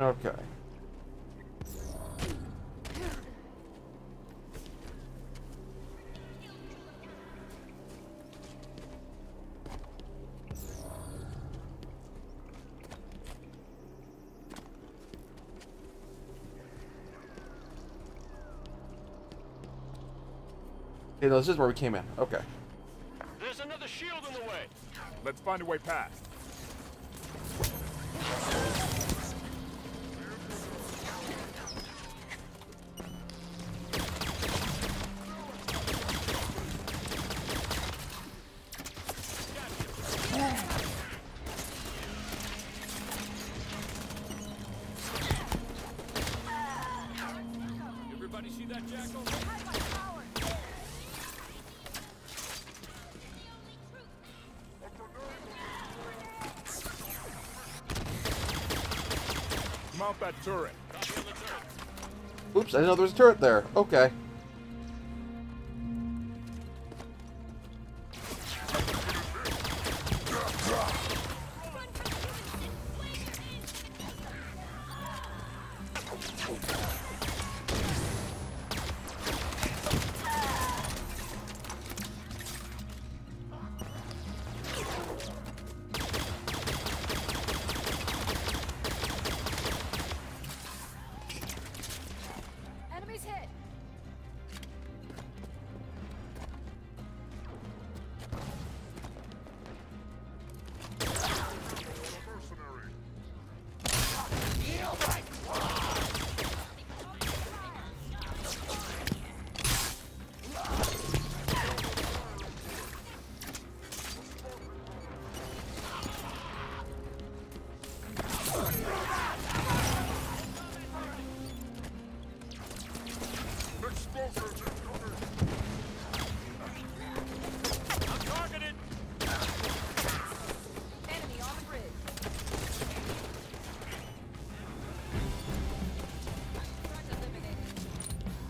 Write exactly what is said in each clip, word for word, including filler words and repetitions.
Okay. Okay, no, this is where we came in. Okay. There's another shield in the way. Let's find a way past. That turret. Oops, I didn't know there was a turret there. Okay.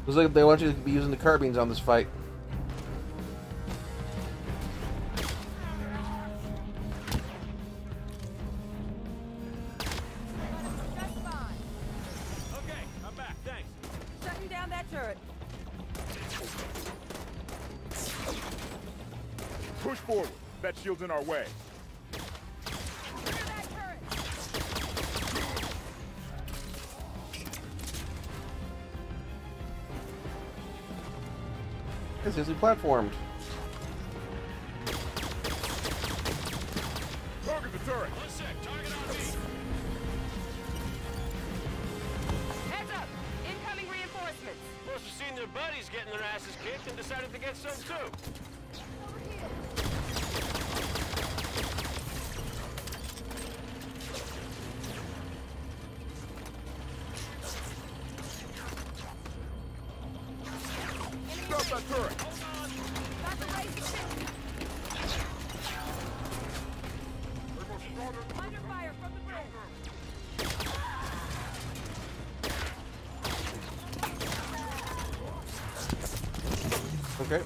Looks like they want you to be using the carbines on this fight. Push forward. That shield's in our way. It's easily platformed. Target the turret. One sec, target on me. Heads up! Incoming reinforcements. Must have seen their buddies getting their asses kicked and decided to get some too. Over here.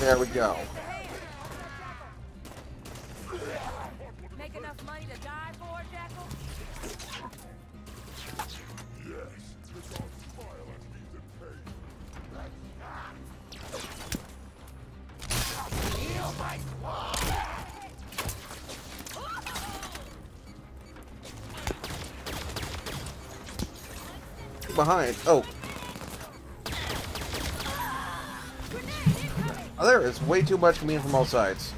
There we go. Make enough money to die for, Jackal? Yes. Behind. Oh. Oh, there is way too much coming in from all sides.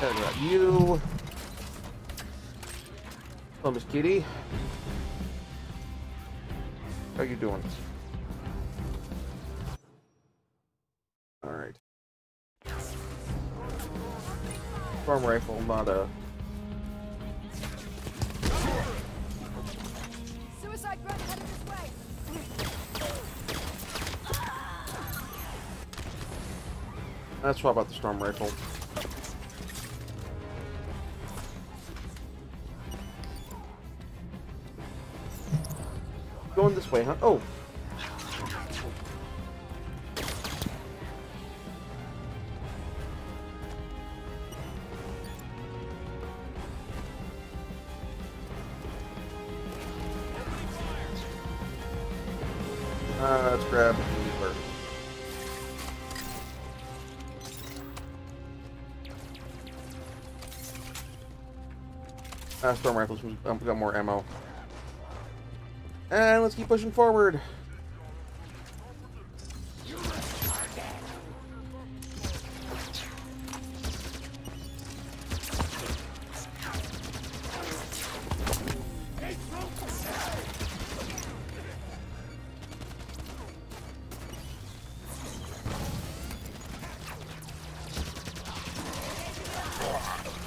There we got you. Hello, Miss Kitty. How are you doing? All right. farm rifle, not a... Suicide grunt headed this way. Let's swap out the storm rifle. Going this way, huh? Oh! Uh, storm rifles, um, got more ammo. And let's keep pushing forward.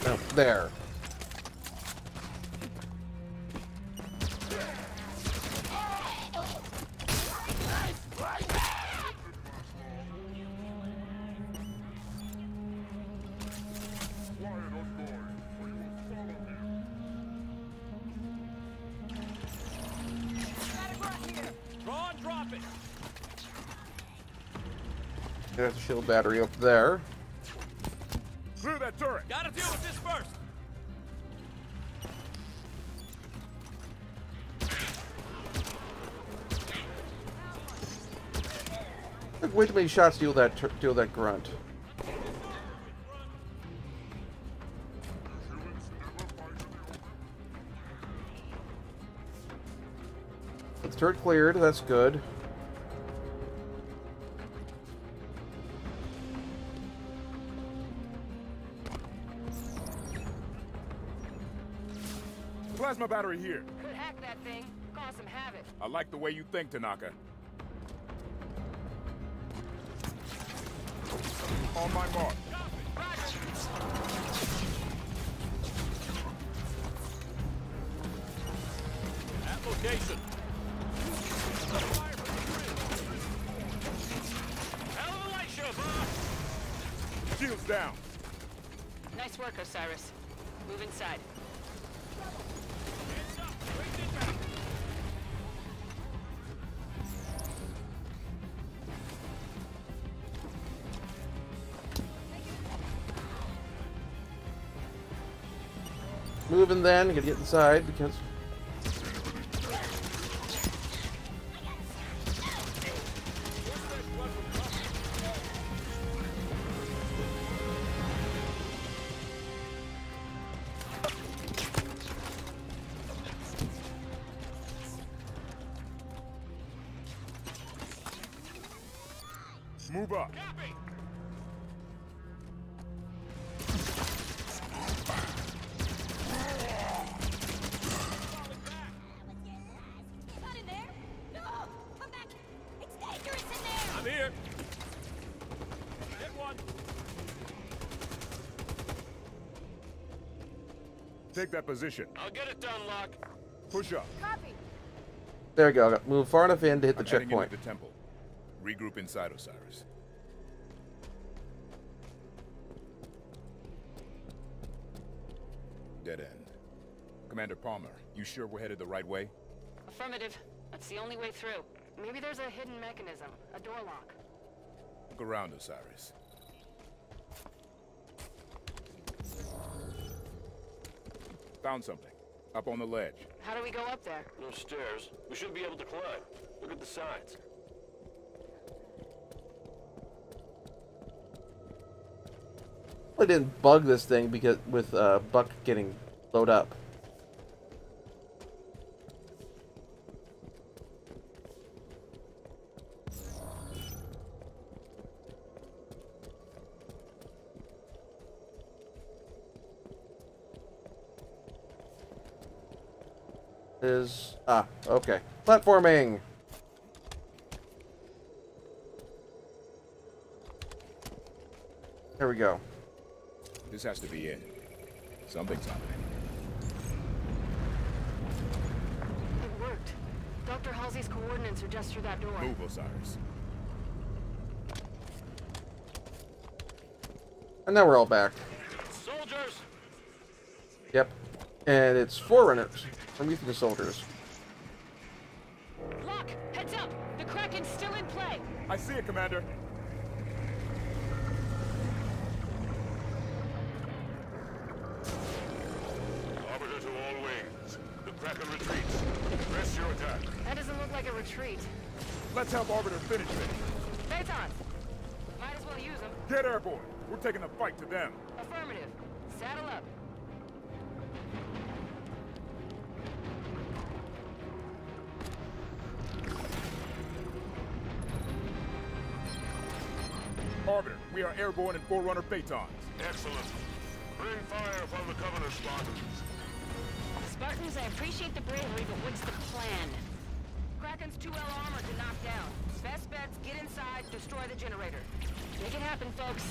Oh, there. There's a shield battery up there. Through that turret. Gotta deal with this first. Look, way too many shots deal that deal that grunt. The turret cleared. That's good. My battery here. Could hack that thing, cause some havoc. I like the way you think, Tanaka. On my mark. At location. Hell of a light show, boss. Shields down. Nice work, Osiris. Move inside. Moving then, gotta get inside because move up. Copy. Take that position. I'll get it done, Locke. Push up. Copy. There we go. Move far enough in to hit the I'm checkpoint. The temple. Regroup inside, Osiris. Dead end. Commander Palmer, you sure we're headed the right way? Affirmative. That's the only way through. Maybe there's a hidden mechanism, a door lock. Look around, Osiris. Found something. Up on the ledge. How do we go up there? No stairs. We should be able to climb. Look at the sides. Well, I didn't bug this thing because with uh, Buck getting blowed up. Is ah okay platforming. There we go. This has to be it. Something's happening. It worked. Doctor Halsey's coordinates are just through that door. Move, Osiris. And now we're all back. Soldiers. Yep. And it's Forerunners from Ethan the Soldiers. Locke, heads up! The Kraken's still in play! I see it, Commander. Arbiter to all wings. The Kraken retreats. Press your attack. That doesn't look like a retreat. Let's help Arbiter finish it. Phaeton! Might as well use them. Get airborne! We're taking the fight to them. Affirmative. Saddle up. Arbiter, we are airborne in Forerunner Phaetons. Excellent. Bring fire upon the Covenant Spartans. Spartans, I appreciate the bravery, but what's the plan? Kraken's two L armor to knock down. Best bets, get inside, destroy the generator. Make it happen, folks.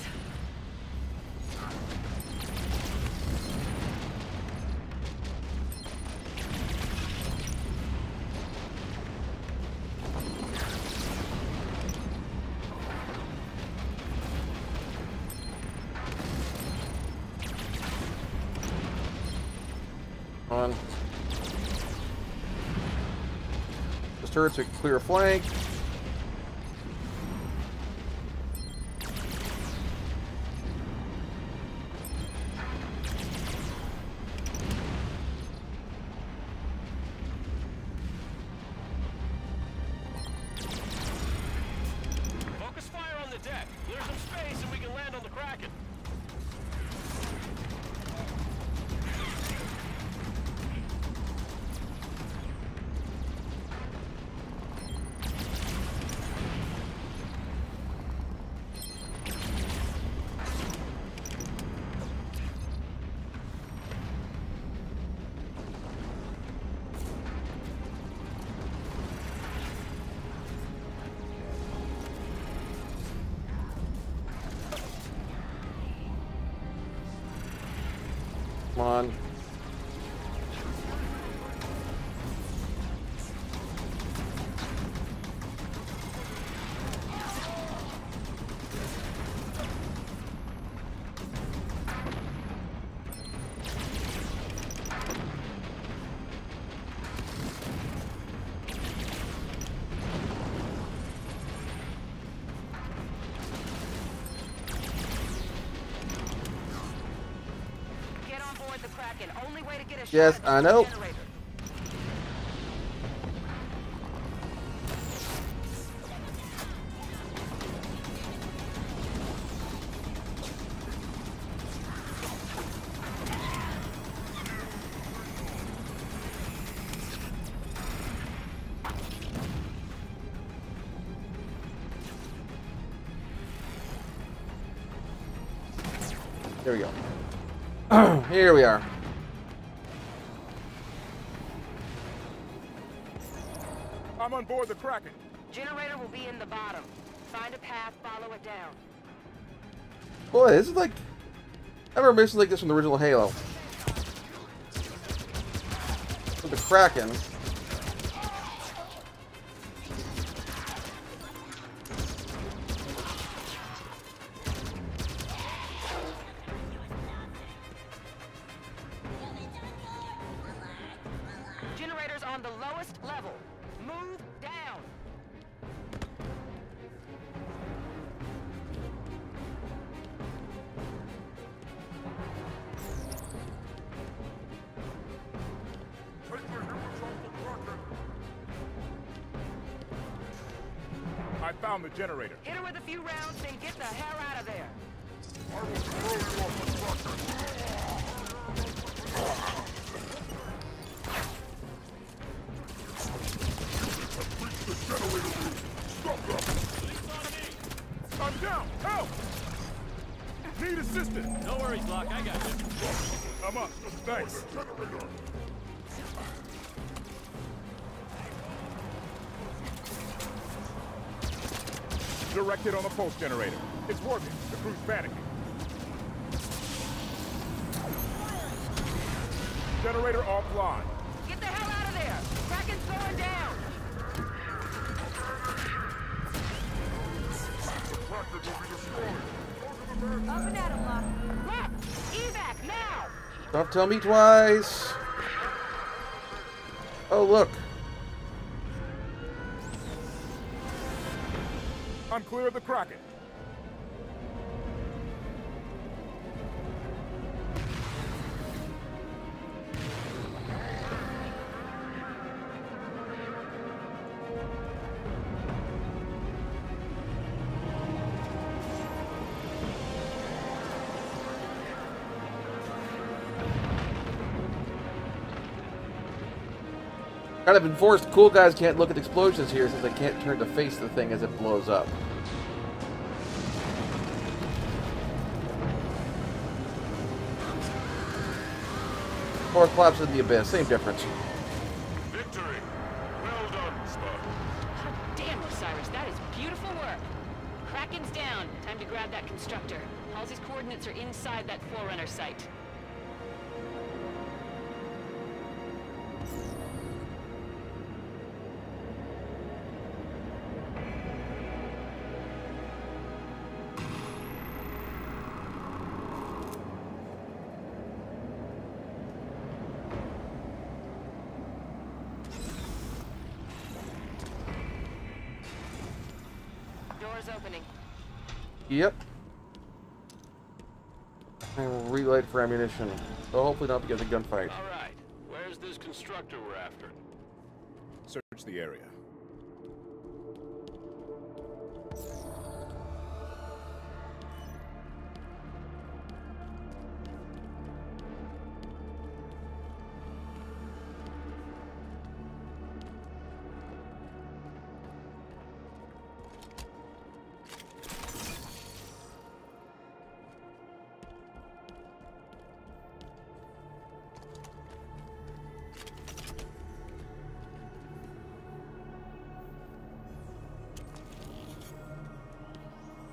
On. Just turret to clear flank. Come on. Yes, I know. There we go. Here we are. I'm on board the Kraken. Generator will be in the bottom. Find a path, follow it down. Boy, this is like... I remember missions like this from the original Halo. With the Kraken. Generators on the lowest level. Move down. I found the generator. Hit her with a few rounds, then get the hell out of there. I will throw you off the structure. I'm down! Help! Need assistance! No worries, Locke. I got you. I'm up. Thanks. Directed on the pulse generator. It's working. The crew's panicking. generator offline. Get the hell out of there! Kraken's going down! The Kraken will be destroyed! Up and at him, Locke. Locke! Evac, now! Don't tell me twice! Oh, look. I'm clear of the Kraken. Kind of enforced cool guys can't look at explosions here since they can't turn to face the thing as it blows up. Or collapse in the abyss, same difference. Victory! Well done, Spartan. God damn, Osiris, that is beautiful work. Kraken's down. Time to grab that constructor. Halsey's coordinates are inside that Forerunner site. Opening. Yep. And relight for ammunition. So hopefully not because of gunfight. All right. Where's this constructor we're after? Search the area.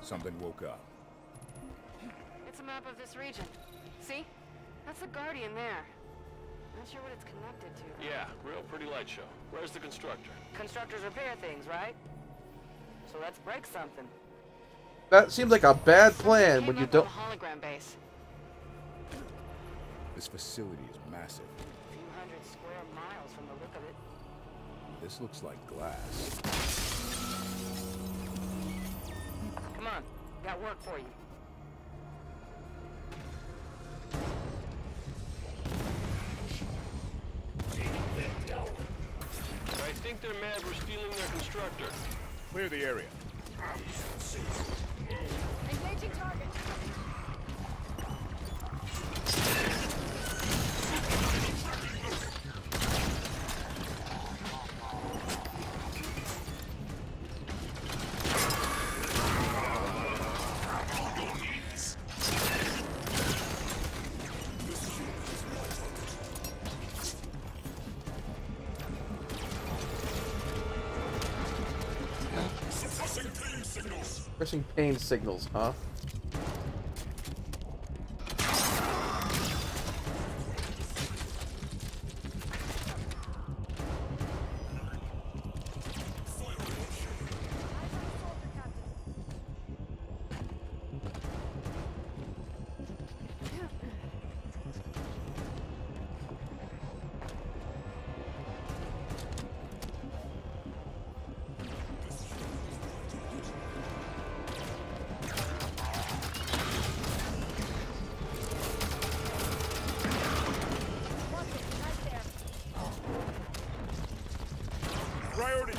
Something woke up. It's a map of this region. See? That's the Guardian there. Not sure what it's connected to. Yeah, real pretty light show. Where's the constructor? Constructors repair things, right? So let's break something. That seems like a bad plan when you don't... hologram base. This facility is massive. A few hundred square miles from the look of it. This looks like glass. Come on, got work for you. I think they're mad we're stealing their constructor. Clear the area. Engaging target. Pressing pain signals, huh?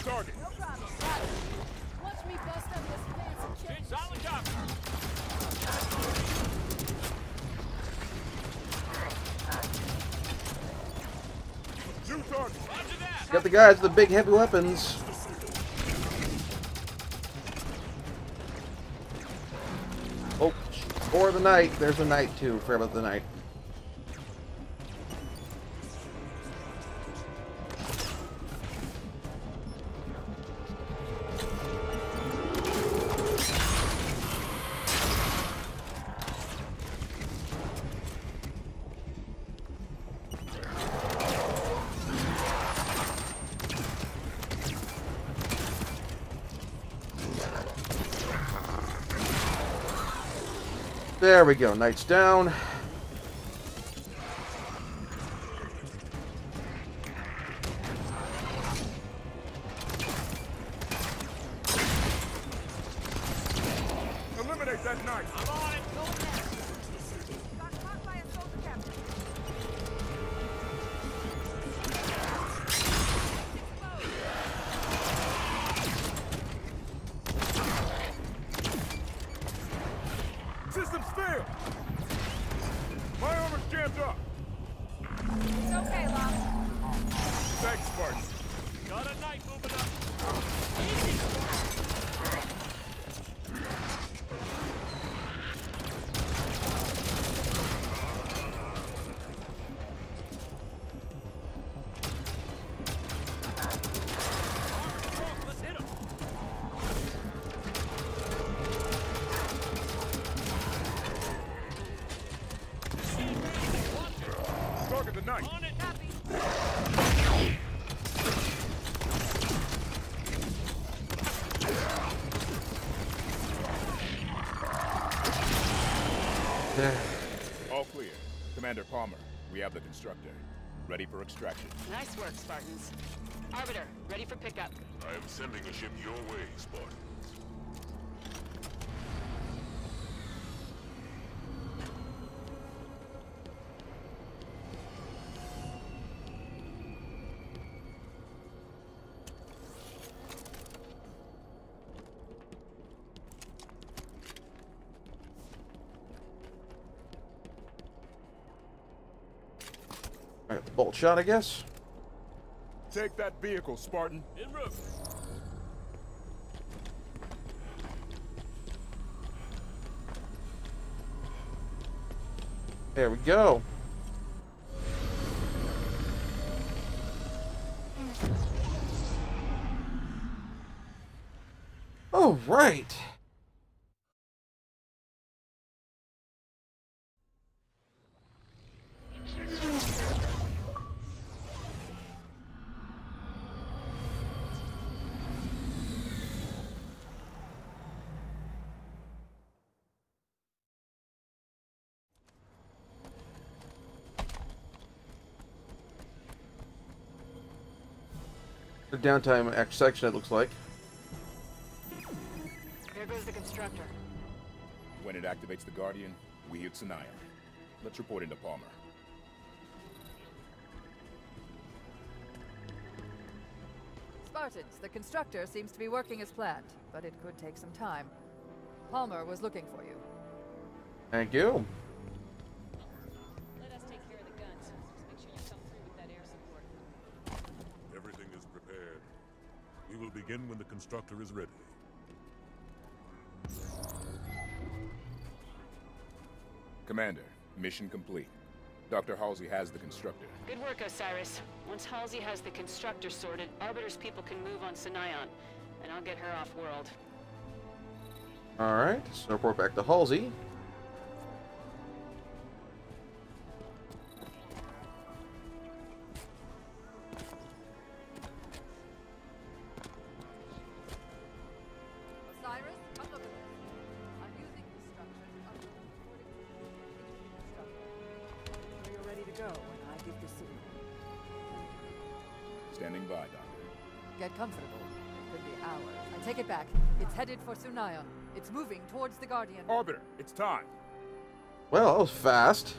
Target. No problem. Watch me bust up this place and check. Solid job. New target. Roger that. Got the guys with the big heavy weapons. Oh, or the knight. There's a knight too. Forget about the knight. There we go. Knight's down. Eliminate that knight. I'm on it. Got caught by a soldier captain. Systems fail. My armor's jammed up. It's okay, Locke. Thanks, Spartan. Got a knight moving up. Easy. All clear. Commander Palmer, we have the Constructor. Ready for extraction. Nice work, Spartans. Arbiter, ready for pickup. I am sending a ship your way, Spartan. Bolt shot, I guess. Take that vehicle, Spartan. En route. There we go. All right. Downtime act section, it looks like. There goes the Constructor. When it activates the Guardian, we hit Sanaya. Let's report into Palmer. Spartans, the Constructor seems to be working as planned, but it could take some time. Palmer was looking for you. Thank you. Will begin when the Constructor is ready. Commander, mission complete. Doctor Halsey has the Constructor. Good work, Osiris. Once Halsey has the Constructor sorted, Arbiter's people can move on Sanion, and I'll get her off-world. All right, so report back to Halsey. Standing by, Doctor. Get comfortable. It could be hours. I take it back. It's headed for Sunion. It's moving towards the Guardian. Arbiter, it's time. Well, that was fast.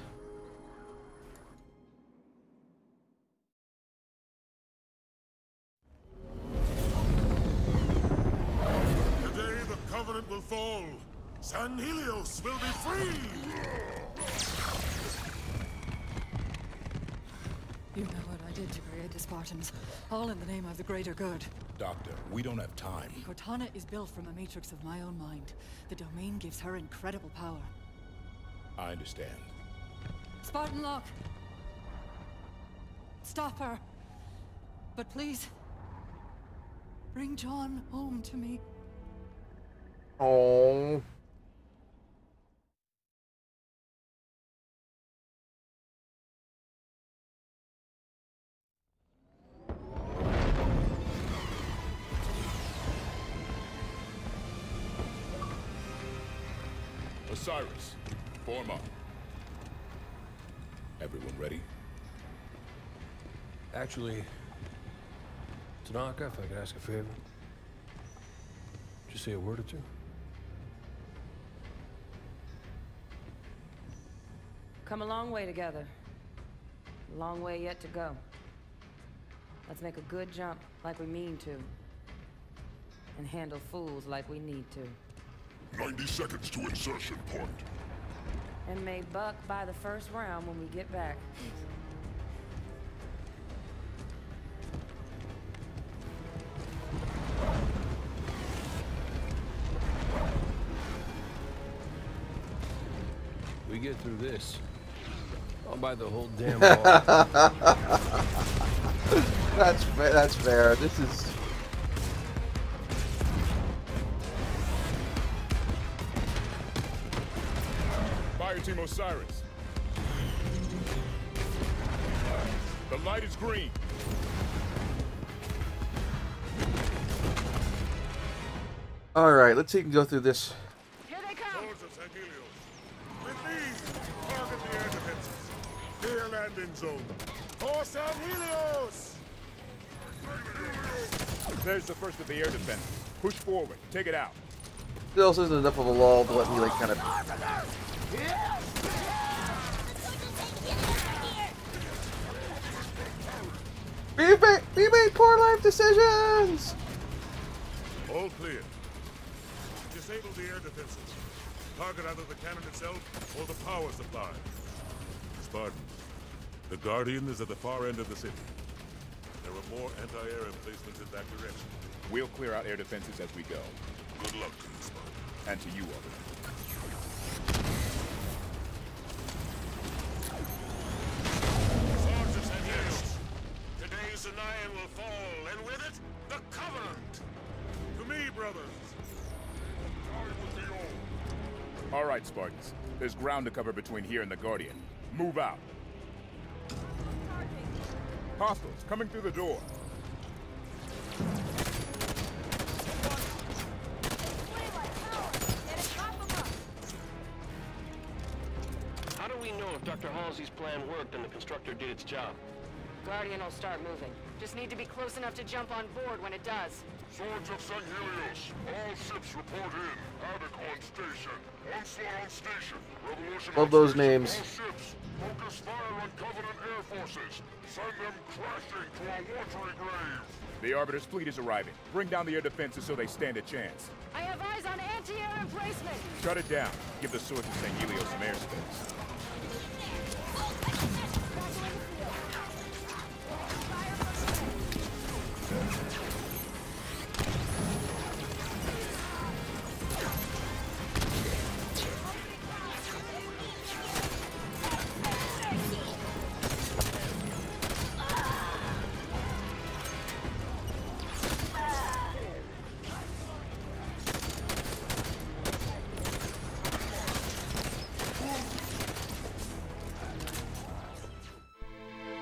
Today the Covenant will fall. Sanghelios will be free. You know what I did to create the Spartans, all in the name of the greater good. Doctor, we don't have time. Cortana is built from a matrix of my own mind. The domain gives her incredible power. I understand. Spartan Locke! Stop her! But please, bring John home to me. Oh. Form up. Everyone ready? Actually, Tanaka, if I could ask a favor. Just say a word or two. Come a long way together. A long way yet to go. Let's make a good jump like we mean to. And handle fools like we need to. ninety seconds to insertion point. And may Buck by the first round when we get back. We get through this. I'll buy the whole damn wall. That's fair, that's fair. This is... Fire Team Osiris. The light is green. Alright, let's see if we can go through this. Here they come! Swords of Sanghelios. With these, target the air defenses. Clear landing zone. For Sanghelios! There's the first of the air defense. Push forward. Take it out. It also isn't enough of a wall to let me, like, kind of... We made, we made poor life decisions! All clear. Disable the air defenses. Target either the cannon itself or the power supply. Spartan, the Guardian is at the far end of the city. There are more anti-air emplacements in that direction. We'll clear out air defenses as we go. Good luck to you, Spartan. And to you, Arbiter. Swords and heroes. Today's Anion will fall, and with it, the Covenant! To me, brothers! The time will be all. Alright, Spartans. There's ground to cover between here and the Guardian. Move out. Hostiles coming through the door. How do we know if Doctor Halsey's plan worked and the Constructor did its job? Guardian will start moving. Just need to be close enough to jump on board when it does. Swords of Sanghelios, all ships report in. Havoc on station. Onslaught on station. Revolution. Love those names. Focus fire on Covenant air forces. Send them crashing to our watery grave. The Arbiter's fleet is arriving. Bring down the air defenses so they stand a chance. I have eyes on anti-air emplacement. Shut it down. Give the Swords of Sanghelios some airspace.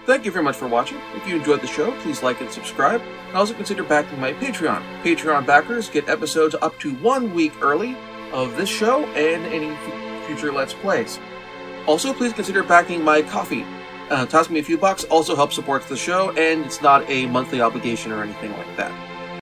Thank you very much for watching. If you enjoyed the show, please like and subscribe, and also consider backing my Patreon. Patreon backers get episodes up to one week early of this show and any future Let's Plays. Also, please consider backing my Ko-Fi. Uh, tossing me a few bucks also helps support the show, and it's not a monthly obligation or anything like that.